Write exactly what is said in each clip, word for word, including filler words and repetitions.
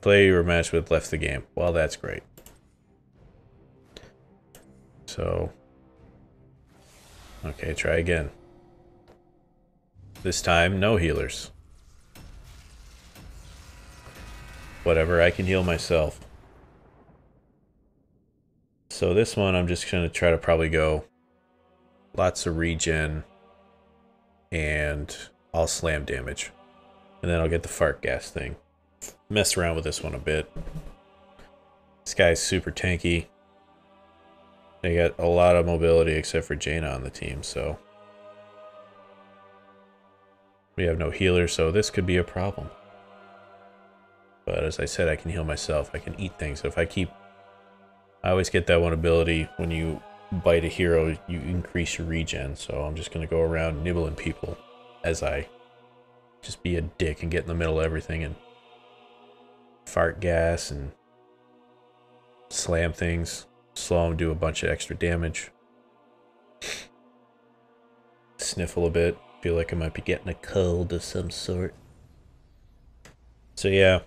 Play you were matched with left the game. Well, that's great. So, okay, try again. This time, no healers. Whatever, I can heal myself. So this one, I'm just gonna try to probably go lots of regen, and I'll slam damage. And then I'll get the fart gas thing. Mess around with this one a bit. This guy's super tanky. They got a lot of mobility except for Jaina on the team, so. We have no healer, so this could be a problem. But as I said, I can heal myself. I can eat things. So if I keep... I always get that one ability when you bite a hero, you increase your regen. So I'm just going to go around nibbling people as I just be a dick and get in the middle of everything and fart gas and slam things. Slow them, do a bunch of extra damage. Sniffle a bit. Feel like I might be getting a cold of some sort. So yeah,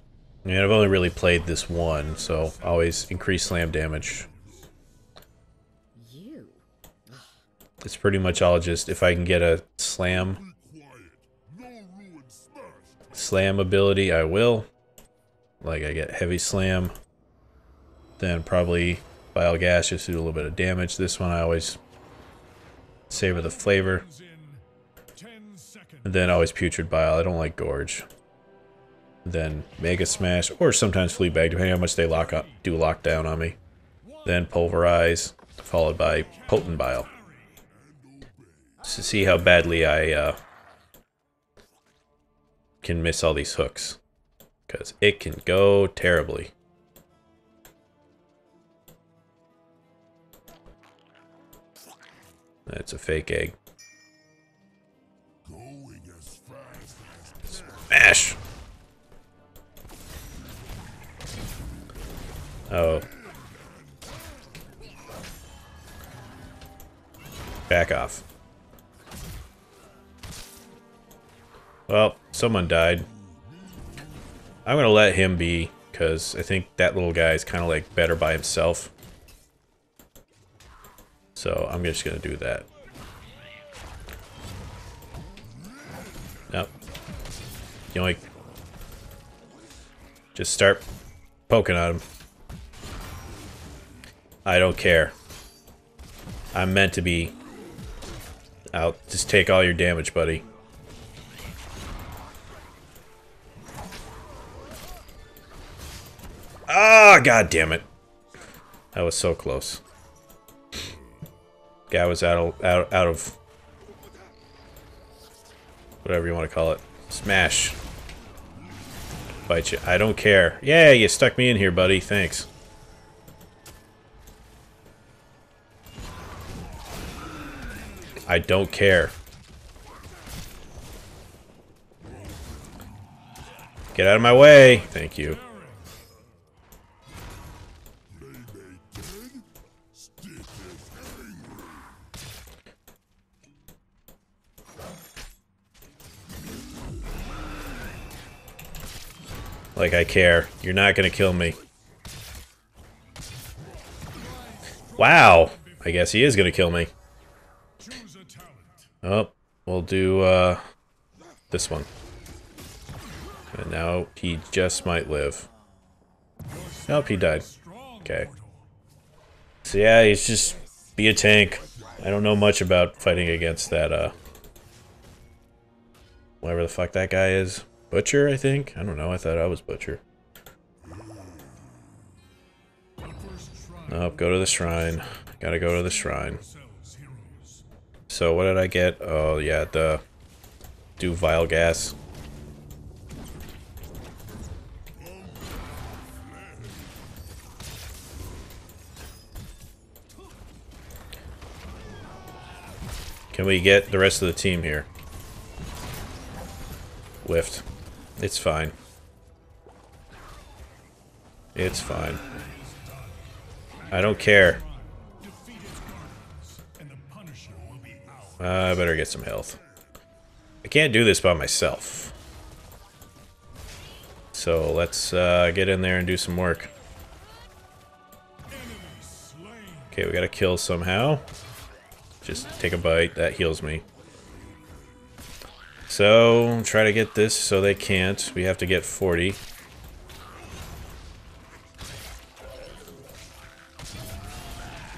I mean, I've only really played this one, so always increase slam damage. You. It's pretty much all just, if I can get a slam, slam ability, I will. Like I get heavy slam, then probably bile gas just do a little bit of damage. This one I always savor the flavor. And then always putrid bile, I don't like gorge. Then Mega Smash, or sometimes Flea Bag, depending on how much they lock up, do lockdown on me. Then Pulverize, followed by Potent Bile. Just to see how badly I uh, can miss all these hooks, because it can go terribly. That's a fake egg. Smash! Oh. Back off. Well, someone died. I'm gonna let him be, because I think that little guy is kind of like better by himself. So I'm just gonna do that. Nope. Yoink. Just start poking at him. I don't care. I'm meant to be out. Just take all your damage, buddy. Ah, god damn it. That was so close. Guy was out of, out, out of whatever you want to call it. Smash. Bite you. I don't care. Yeah, you stuck me in here, buddy. Thanks. I don't care. Get out of my way! Thank you. Like I care. You're not gonna kill me. Wow! I guess he is gonna kill me. Oh, we'll do uh, this one. And now he just might live. Nope, he died. Okay. So yeah, he's just be a tank. I don't know much about fighting against that, uh... whatever the fuck that guy is. Butcher, I think? I don't know, I thought I was Butcher. Nope, go to the shrine. Gotta go to the shrine. So what did I get? Oh yeah, the do vile gas. Can we get the rest of the team here? Whiffed. It's fine. It's fine. I don't care. Uh, I better get some health. I can't do this by myself. So let's uh, get in there and do some work. Okay, we gotta kill somehow. Just take a bite. That heals me. So try to get this so they can't. We have to get forty.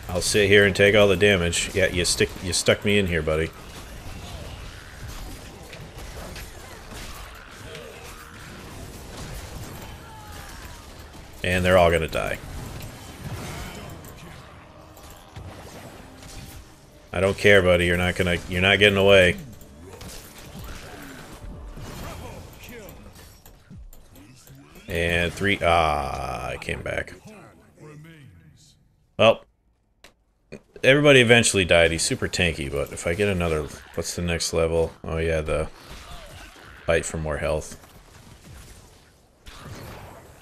I'll sit here and take all the damage. Yeah, you stick you stuck me in here, buddy. And they're all gonna die. I don't care, buddy. You're not gonna you're not getting away. And three ah, I came back. Well, everybody eventually died. He's super tanky, but if I get another... What's the next level? Oh yeah, the bite for more health.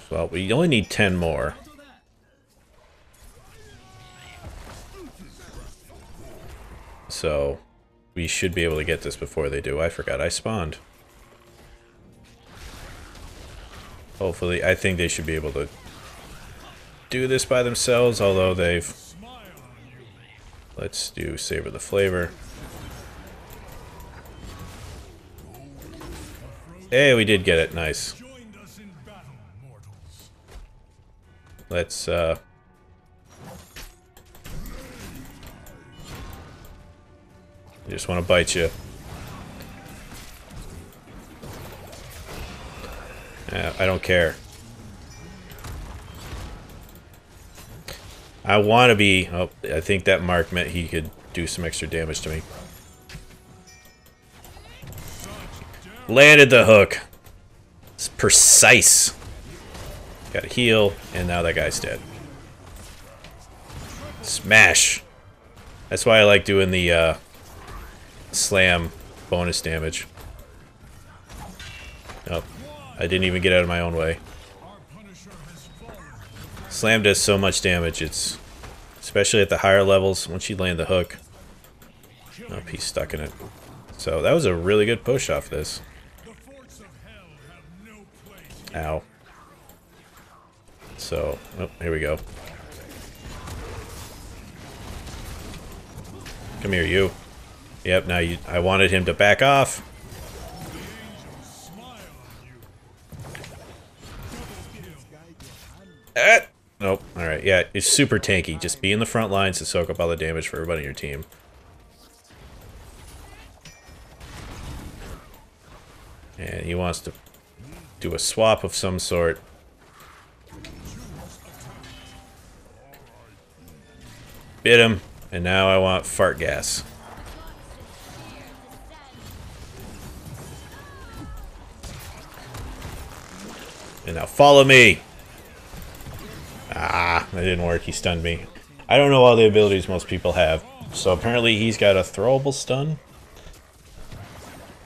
Well, we only need ten more. So, we should be able to get this before they do. I forgot I spawned. Hopefully, I think they should be able to do this by themselves, although they've... Let's do Savor the Flavor. Hey, we did get it. Nice. Let's, uh... I just want to bite you. Uh, I don't care. I want to be... Oh, I think that mark meant he could do some extra damage to me. Landed the hook. It's precise. Got a heal, and now that guy's dead. Smash. That's why I like doing the uh, slam bonus damage. Oh, I didn't even get out of my own way. Slam does so much damage, it's especially at the higher levels, once you land the hook. Oh, he's stuck in it. So that was a really good push off this. Ow. So, oh, here we go. Come here, you. Yep, now you I wanted him to back off. Ah! Nope. Alright, yeah, it's super tanky. Just be in the front lines to soak up all the damage for everybody on your team. And he wants to do a swap of some sort. Bit him, and now I want fart gas. And now follow me! Ah, that didn't work. He stunned me. I don't know all the abilities most people have. So apparently he's got a throwable stun.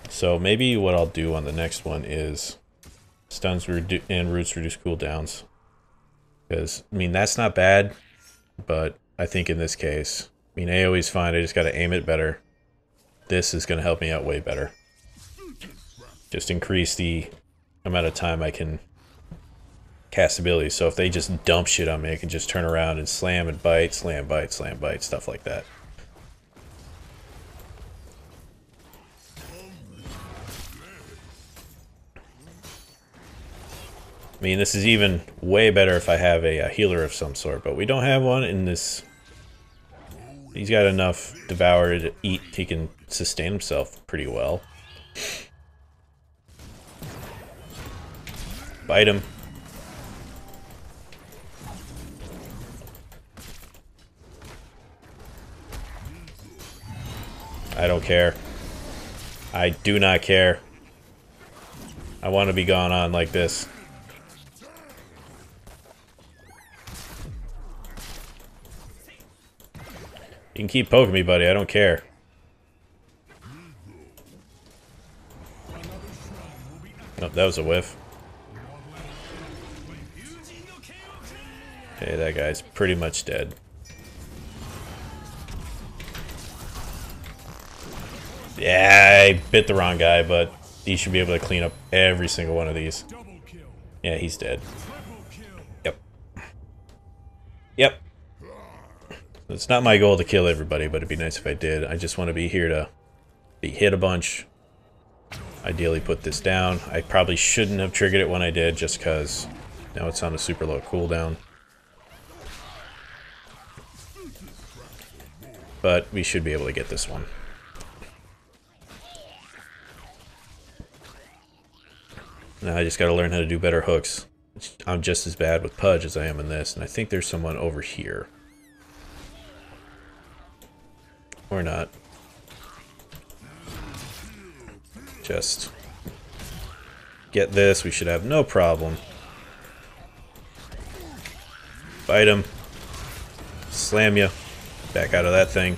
So maybe what I'll do on the next one is stuns and roots reduce cooldowns. Because, I mean, that's not bad. But I think in this case, I mean, AoE's fine. I just got to aim it better. This is going to help me out way better. Just increase the amount of time I can... cast ability, so if they just dump shit on me, I can just turn around and slam and bite, slam, bite, slam, bite, stuff like that. I mean, this is even way better if I have a, a healer of some sort, but we don't have one in this. He's got enough Devourer to eat, he can sustain himself pretty well. Bite him. I don't care. I do not care. I want to be gone on like this. You can keep poking me, buddy. I don't care. Oh, that was a whiff. Hey, that guy's pretty much dead. Yeah, I bit the wrong guy, but he should be able to clean up every single one of these. Yeah, he's dead. Yep. Yep. It's not my goal to kill everybody, but it'd be nice if I did. I just want to be here to be hit a bunch. Ideally put this down. I probably shouldn't have triggered it when I did, just because now it's on a super low cooldown. But we should be able to get this one. Now I just gotta learn how to do better hooks. I'm just as bad with Pudge as I am in this, and I think there's someone over here. Or not. Just get this, we should have no problem. Bite him. Slam you. Back out of that thing.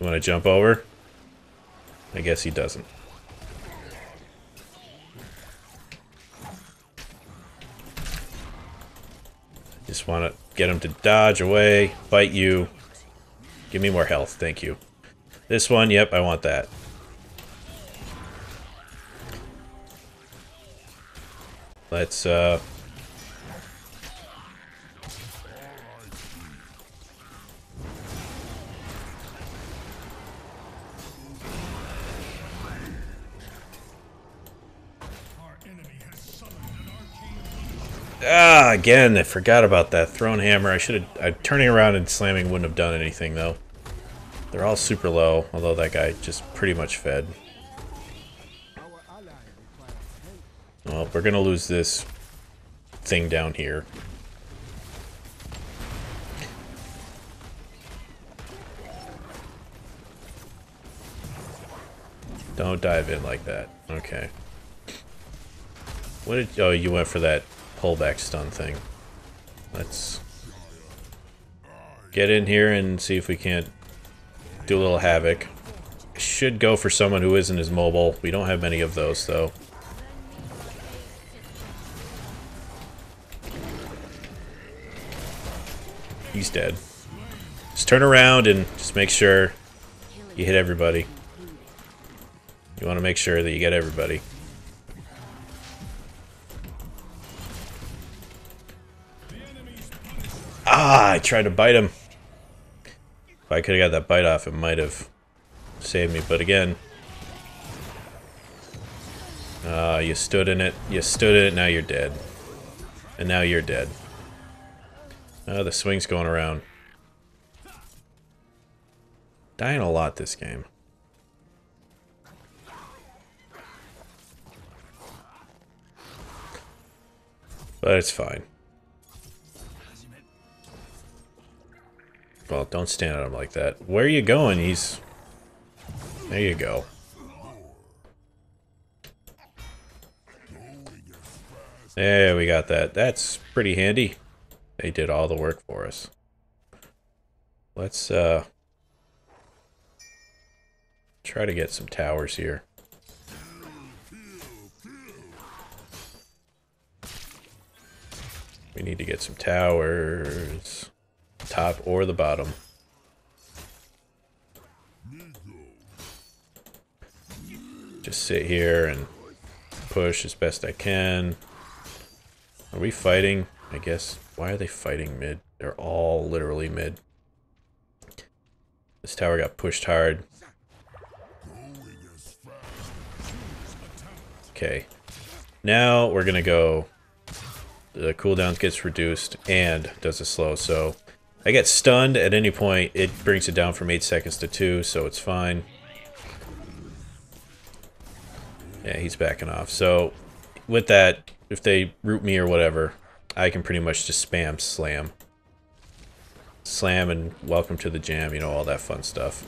You want to jump over? I guess he doesn't. Just want to get him to dodge away, bite you. Give me more health, thank you. This one, yep, I want that. Let's, uh... Ah, again, I forgot about that thrown hammer. I should have... I, turning around and slamming wouldn't have done anything, though. They're all super low, although that guy just pretty much fed. Well, we're gonna lose this thing down here. Don't dive in like that. Okay. What did... Oh, you went for that pullback stun thing. Let's get in here and see if we can't do a little havoc. Should go for someone who isn't as mobile. We don't have many of those, though. He's dead. Just turn around and just make sure you hit everybody. You want to make sure that you get everybody. Ah, I tried to bite him. If I could have got that bite off, it might have saved me, but again. Ah, you stood in it. You stood in it, now you're dead. And now you're dead. Oh, the swing's going around. Dying a lot this game. But it's fine. Well, don't stand at him like that. Where are you going? He's... There you go. There, we got that. That's pretty handy. They did all the work for us. Let's uh, try to get some towers here. We need to get some towers, top or the bottom. Just sit here and push as best I can. Are we fighting? I guess. Why are they fighting mid? They're all literally mid. This tower got pushed hard. Okay. Now we're gonna go... The cooldown gets reduced and does a slow, so... I get stunned at any point. It brings it down from eight seconds to two, so it's fine. Yeah, he's backing off. So, with that, if they root me or whatever... I can pretty much just spam slam. Slam and welcome to the jam, you know, all that fun stuff.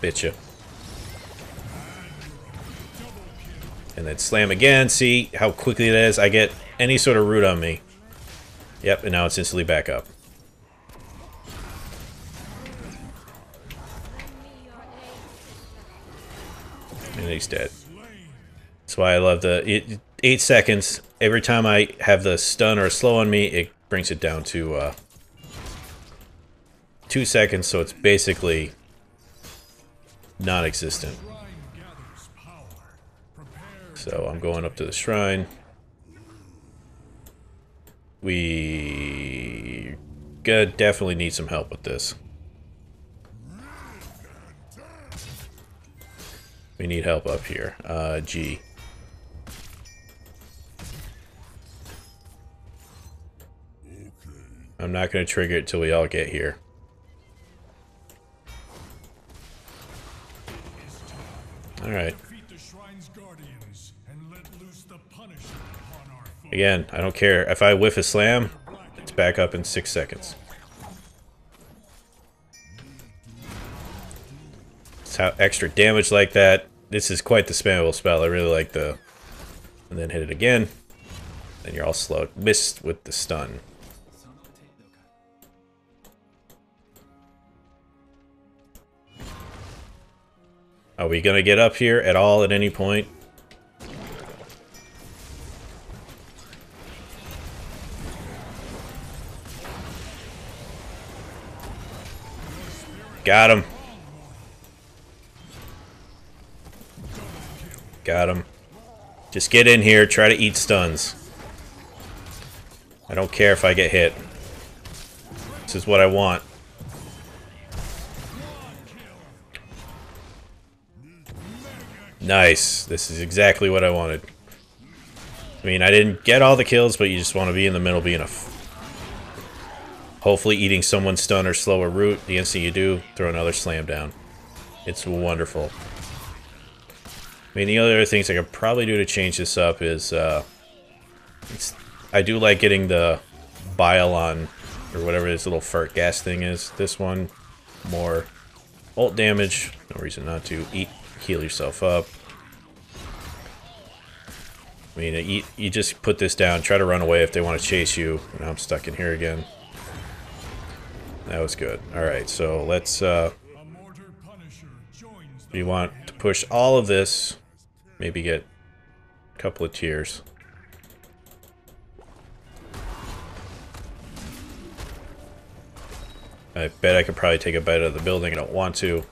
Bitcha. And then slam again, see how quickly it is. I get any sort of root on me. Yep, and now it's instantly back up. And he's dead. That's why I love the it, eight seconds. Every time I have the stun or slow on me, it brings it down to uh, two seconds, so it's basically non-existent. So I'm going up to the shrine. We gonna definitely need some help with this. We need help up here. Uh, G. I'm not gonna trigger it till we all get here. All right. Again, I don't care. If I whiff a slam, it's back up in six seconds. It's how extra damage like that. This is quite the spammable spell. I really like the... And then hit it again. And you're all slowed. Missed with the stun. Are we gonna get up here at all at any point? Got him. Got him. Just get in here. Try to eat stuns. I don't care if I get hit. This is what I want. Nice. This is exactly what I wanted. I mean, I didn't get all the kills, but you just want to be in the middle being a... Hopefully eating someone's stun or slower root. The instant you do, throw another slam down. It's wonderful. I mean, the other things I could probably do to change this up is... Uh, it's, I do like getting the bile on, or whatever this little fart gas thing is. This one, more ult damage. No reason not to. Eat, heal yourself up. I mean, you, you just put this down. Try to run away if they want to chase you. Now I'm stuck in here again. That was good. Alright, so let's, uh... we want to push all of this. Maybe get a couple of tiers. I bet I could probably take a bite out of the building. I don't want to.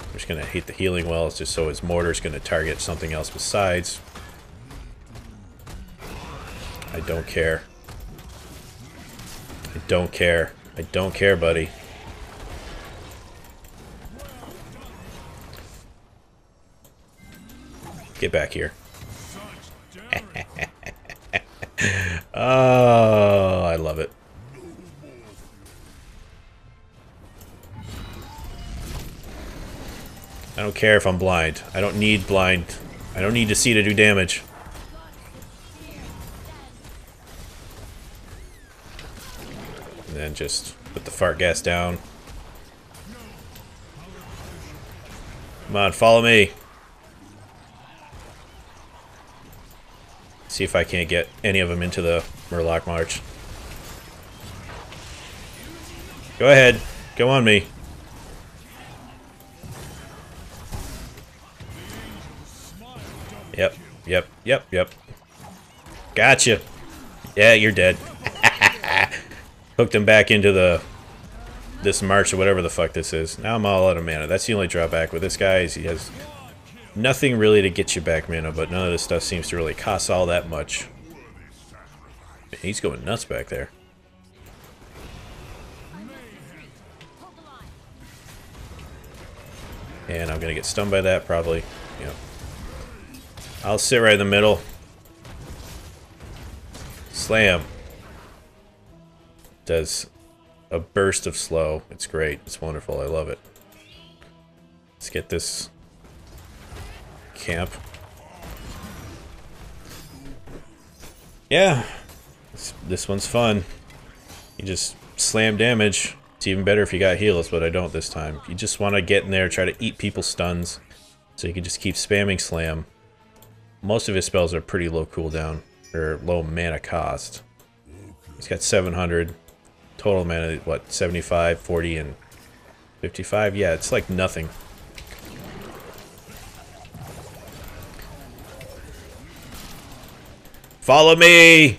I'm just gonna hit the healing well. It's just so his mortar's gonna target something else besides. I don't care. I don't care. I don't care, buddy. Get back here. Oh, I love it. I don't care if I'm blind. I don't need blind. I don't need to see to do damage. And just put the fart gas down. Come on, follow me. See if I can't get any of them into the Murloc March. Go ahead. Go on me. Yep, yep, yep, yep. Gotcha. Yeah, you're dead. Hooked him back into the this march or whatever the fuck this is. Now I'm all out of mana. That's the only drawback with this guy is he has nothing really to get you back mana, but none of this stuff seems to really cost all that much. Man, he's going nuts back there. And I'm gonna get stunned by that probably. Yep. I'll sit right in the middle. Slam. Does a burst of slow. It's great. It's wonderful. I love it. Let's get this camp. Yeah. This, this one's fun. You just slam damage. It's even better if you got heals, but I don't this time. You just want to get in there, try to eat people's stuns, so you can just keep spamming slam. Most of his spells are pretty low cooldown, or low mana cost. He's got seven hundred. Total mana, what, seventy-five, forty, and fifty-five? Yeah, it's like nothing. Follow me!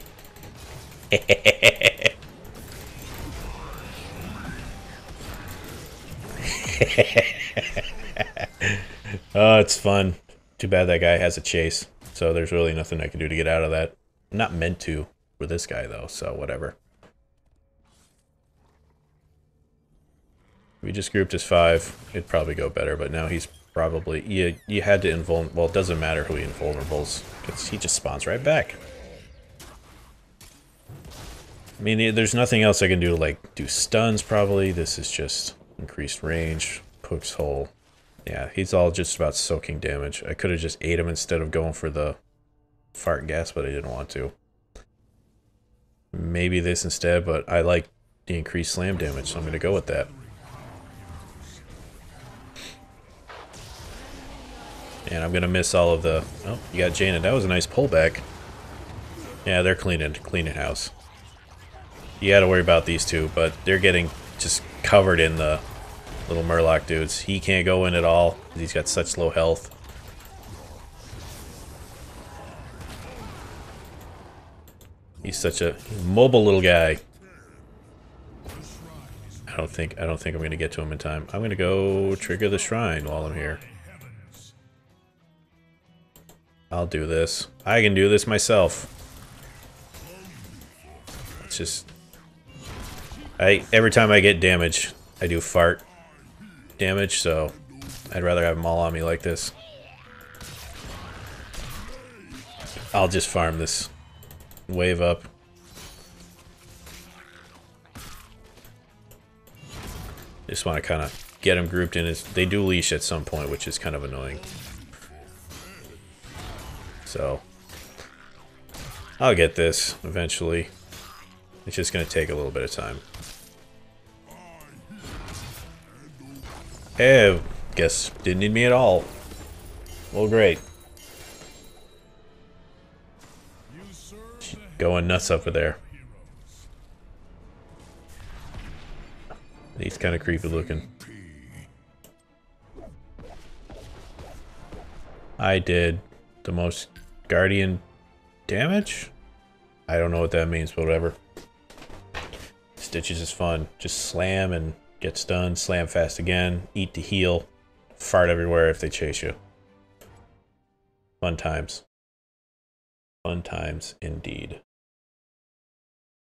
Oh, it's fun. Too bad that guy has a chase, so there's really nothing I can do to get out of that. I'm not meant to for this guy, though, so whatever. We just grouped as five. It'd probably go better, but now he's probably... You, you had to invulnerable... Well, it doesn't matter who he invulnerables, because he just spawns right back. I mean, there's nothing else I can do to, like, do stuns, probably. This is just increased range, pokes hole. Yeah, he's all just about soaking damage. I could have just ate him instead of going for the fart gas, but I didn't want to. Maybe this instead, but I like the increased slam damage, so I'm going to go with that. And I'm going to miss all of the... Oh, you got Jaina. That was a nice pullback. Yeah, they're cleaning, cleaning house. You got to worry about these two, but they're getting just covered in the little Murloc dudes. He can't go in at all. He's got such low health. He's such a mobile little guy. I don't think I don't think I'm going to get to him in time. I'm going to go trigger the shrine while I'm here. I'll do this. I can do this myself. It's just... I every time I get damage, I do fart damage, so I'd rather have them all on me like this. I'll just farm this wave up. Just want to kind of get them grouped in. They do leash at some point, which is kind of annoying. So, I'll get this eventually. It's just going to take a little bit of time. Hey, guess didn't need me at all. Well, great. She's going nuts over there. He's kind of creepy looking. I did the most guardian damage? I don't know what that means, but whatever. Stitches is fun. Just slam and get stunned, slam fast again, eat to heal, fart everywhere if they chase you. Fun times. Fun times indeed.